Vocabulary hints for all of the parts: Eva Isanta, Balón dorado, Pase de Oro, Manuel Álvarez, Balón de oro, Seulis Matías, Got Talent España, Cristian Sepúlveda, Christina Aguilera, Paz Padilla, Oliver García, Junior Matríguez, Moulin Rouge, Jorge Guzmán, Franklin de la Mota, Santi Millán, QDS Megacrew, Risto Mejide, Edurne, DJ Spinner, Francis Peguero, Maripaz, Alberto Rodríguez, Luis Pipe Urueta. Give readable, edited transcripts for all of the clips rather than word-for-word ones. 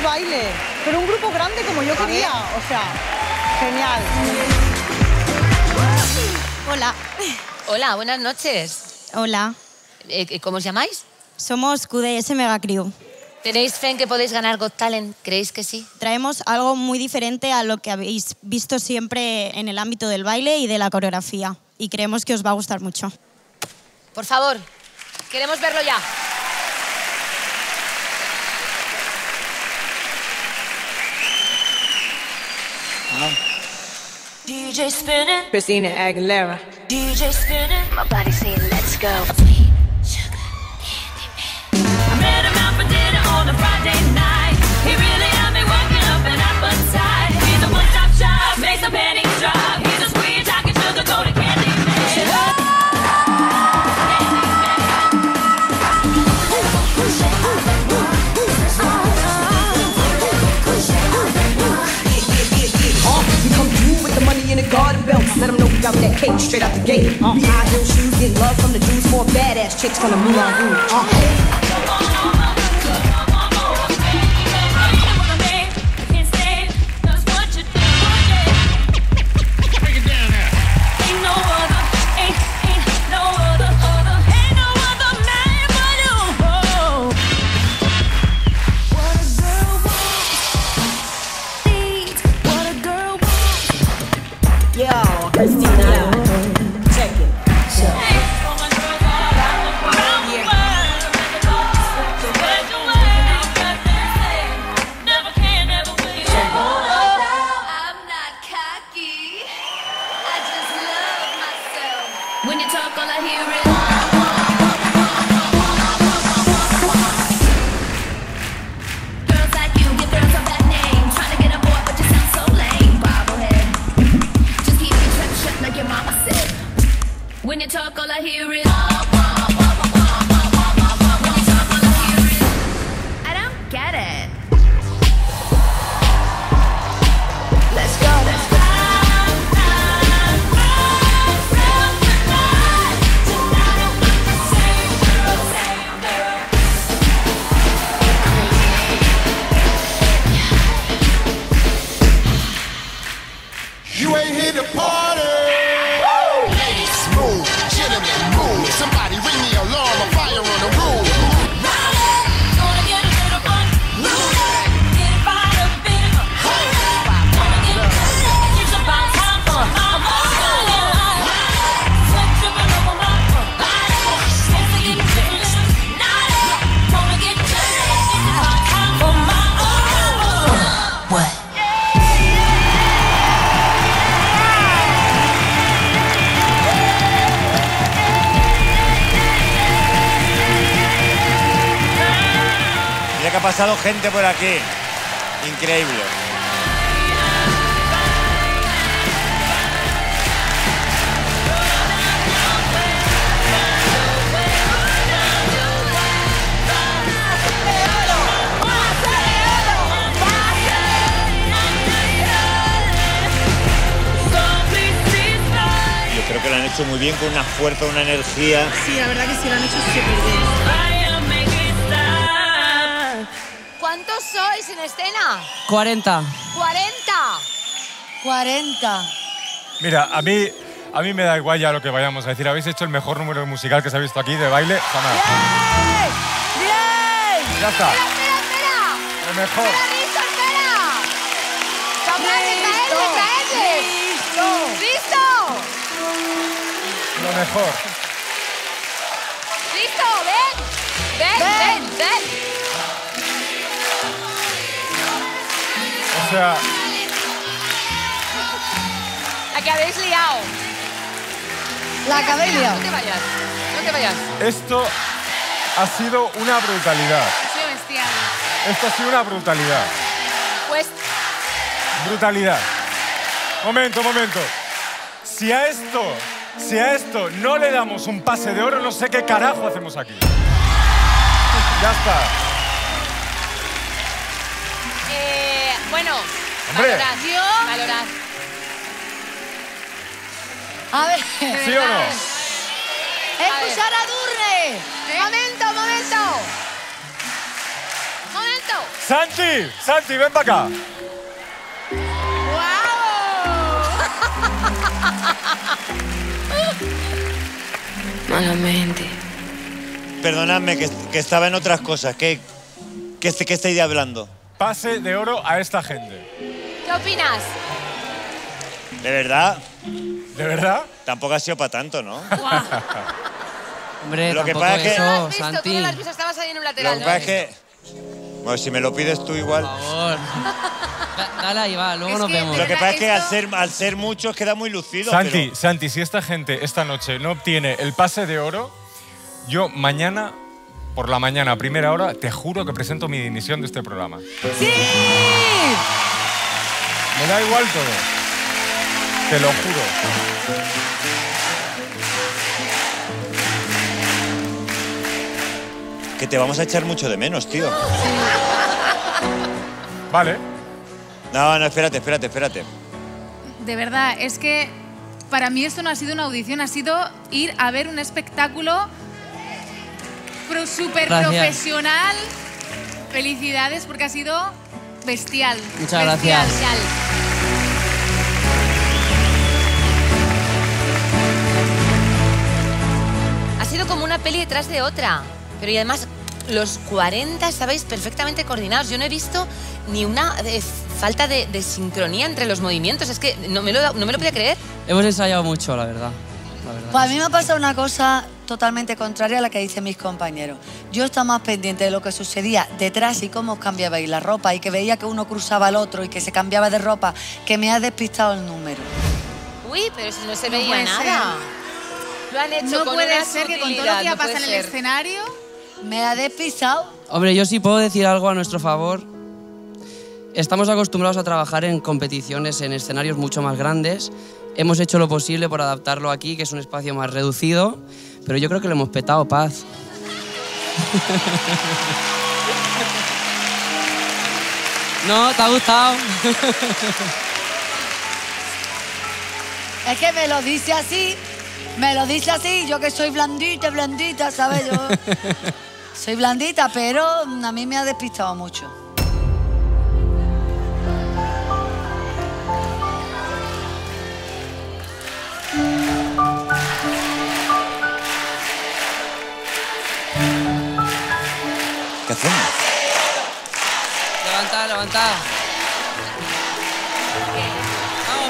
más baile, pero un grupo grande como yo quería, o sea, genial. Hola. Hola, buenas noches. Hola. ¿Cómo os llamáis? Somos QDS Megacrew. ¿Tenéis fe en que podéis ganar Got Talent? ¿Creéis que sí? Traemos algo muy diferente a lo que habéis visto siempre en el ámbito del baile y de la coreografía. Y creemos que os va a gustar mucho. Por favor, queremos verlo ya. DJ Spinner, Christina Aguilera. DJ Spinner, my body saying let's go. On a Friday night, he really had me working up an appetite. He's a one-stop shop, makes a panic drop. He's a squeeze, I can sugar go to candy man. You come through with the money in the garden belt. Let him know we got that cake straight out the gate. We high heel shoes, get love from the Jews. More badass chicks from the Moulin Rouge. Ha pasado gente por aquí. Increíble. Yo creo que lo han hecho muy bien, con una fuerza, una energía. Sí, la verdad que sí, lo han hecho súper bien. ¿Cuántos sois en escena? 40. 40. 40. Mira, a mí me da igual ya lo que vayamos a decir. Habéis hecho el mejor número musical que se ha visto aquí de baile jamás. ¡Bien! ¡Bien! Ya está. ¡Espera! ¡Lo mejor! ¡Listo, espera! ¡Listo! ¡Listo! Lo mejor. ¡Listo! ¡Ven! O sea, ¿a que habéis liado? La acabéis liado. No te vayas, no te vayas. Esto ha sido una brutalidad. Soy bestial. Esto ha sido una brutalidad. Pues... brutalidad. Momento. Si a esto no le damos un pase de oro, no sé qué carajo hacemos aquí. Ya está. Bueno, valorar. A ver. ¿Sí o no? Escuchar a Edurne. ¿Eh? Momento. Santi, Santi, ven para acá. ¡Wow! Malamente. Perdonadme, que estaba en otras cosas. ¿Qué estáis hablando? Pase de oro a esta gente. ¿Qué opinas? ¿De verdad? ¿De verdad? Tampoco ha sido para tanto, ¿no? Wow. Hombre, lo que pasa es que... Tú no lo has visto, Santi. Tú no lo has visto, estabas ahí en un lateral, ¿no? Lo que pasa es que... Bueno, si me lo pides tú igual. Por favor. Dale ahí, va, luego nos vemos. Lo que pasa es que al ser muchos queda muy lucido. Santi, pero... Santi, si esta gente esta noche no obtiene el pase de oro, yo mañana, por la mañana, a primera hora, te juro que presento mi dimisión de este programa. ¡Sí! Me da igual todo. Te lo juro. Que te vamos a echar mucho de menos, tío. Vale. No, no, espérate, espérate, espérate. De verdad, es que para mí esto no ha sido una audición, ha sido ir a ver un espectáculo súper profesional. Felicidades, porque ha sido bestial. Muchas gracias. Bestial. Ha sido como una peli detrás de otra. Pero y además, los 40 estabais perfectamente coordinados. Yo no he visto ni una falta de sincronía entre los movimientos. Es que no me lo podía creer. Hemos ensayado mucho, la verdad. Pues a mí me ha pasado una cosa totalmente contraria a la que dicen mis compañeros. Yo estaba más pendiente de lo que sucedía detrás y cómo os cambiabais la ropa y que veía que uno cruzaba al otro y que se cambiaba de ropa, que me ha despistado el número. Uy, pero si no se veía nada. Lo han hecho con una sutilidad. No puede ser que con todo lo que ya pasa en el escenario... ¿Me ha despistado? Hombre, yo sí puedo decir algo a nuestro favor. Estamos acostumbrados a trabajar en competiciones, en escenarios mucho más grandes. Hemos hecho lo posible por adaptarlo aquí, que es un espacio más reducido. Pero yo creo que lo hemos petado, Paz. No, ¿te ha gustado? Es que me lo dice así. Me lo dice así, yo que soy blandita, blandita, ¿sabes? Yo soy blandita, pero a mí me ha despistado mucho. ¿Qué hacemos? Levanta, levanta.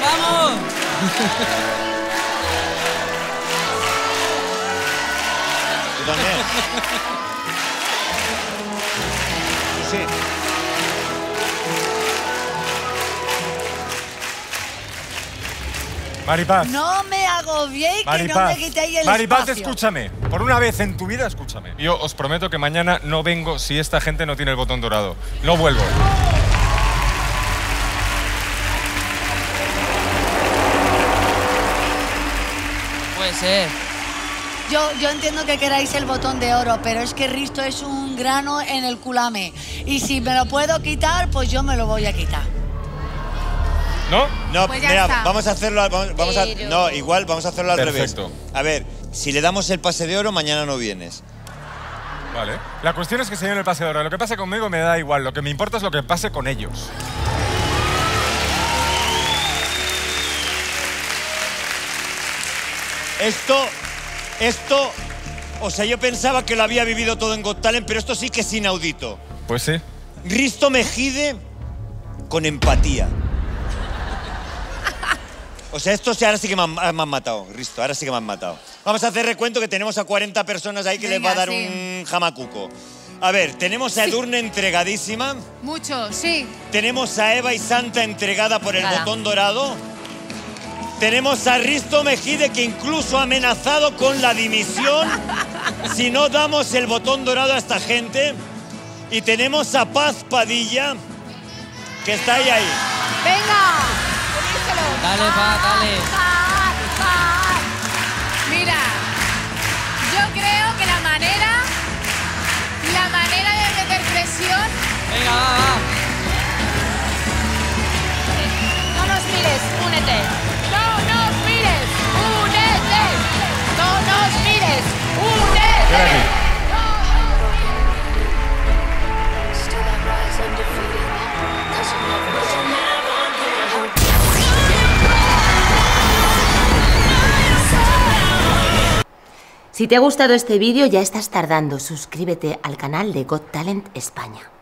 ¡Vamos, vamos! Sí. Maripaz. No me agobiéis, que no me quitéis el Maripaz, espacio. Escúchame. Por una vez en tu vida, escúchame. Yo os prometo que mañana no vengo si esta gente no tiene el botón dorado. No vuelvo. Puede ser. Yo entiendo que queráis el botón de oro, pero es que Risto es un grano en el culame. Y si me lo puedo quitar, pues yo me lo voy a quitar. ¿No? No, pues mira, está. Vamos a hacerlo al revés. Pero... No, igual vamos a hacerlo al Perfecto. Revés. A ver, si le damos el pase de oro, mañana no vienes. Vale. La cuestión es que se dio el pase de oro. Lo que pase conmigo me da igual. Lo que me importa es lo que pase con ellos. Esto, o sea, yo pensaba que lo había vivido todo en Got Talent, pero esto sí que es inaudito. Pues sí. Risto Mejide con empatía. O sea, esto ahora sí que me han matado, Risto, ahora sí que me han matado. Vamos a hacer recuento que tenemos a 40 personas ahí que les va a dar un jamacuco. A ver, tenemos a Edurne entregadísima. Mucho, sí. Tenemos a Eva Isanta entregada por el botón dorado. Tenemos a Risto Mejide, que incluso ha amenazado con la dimisión si no damos el botón dorado a esta gente. Y tenemos a Paz Padilla, que está ahí. ¡Venga! ¡Dale, Paz, dale! Paz, Paz. Mira, yo creo que la manera de meter presión... ¡Venga, va, va! No nos mires, únete. ¡Únete! Si te ha gustado este vídeo, ya estás tardando. Suscríbete al canal de Got Talent España.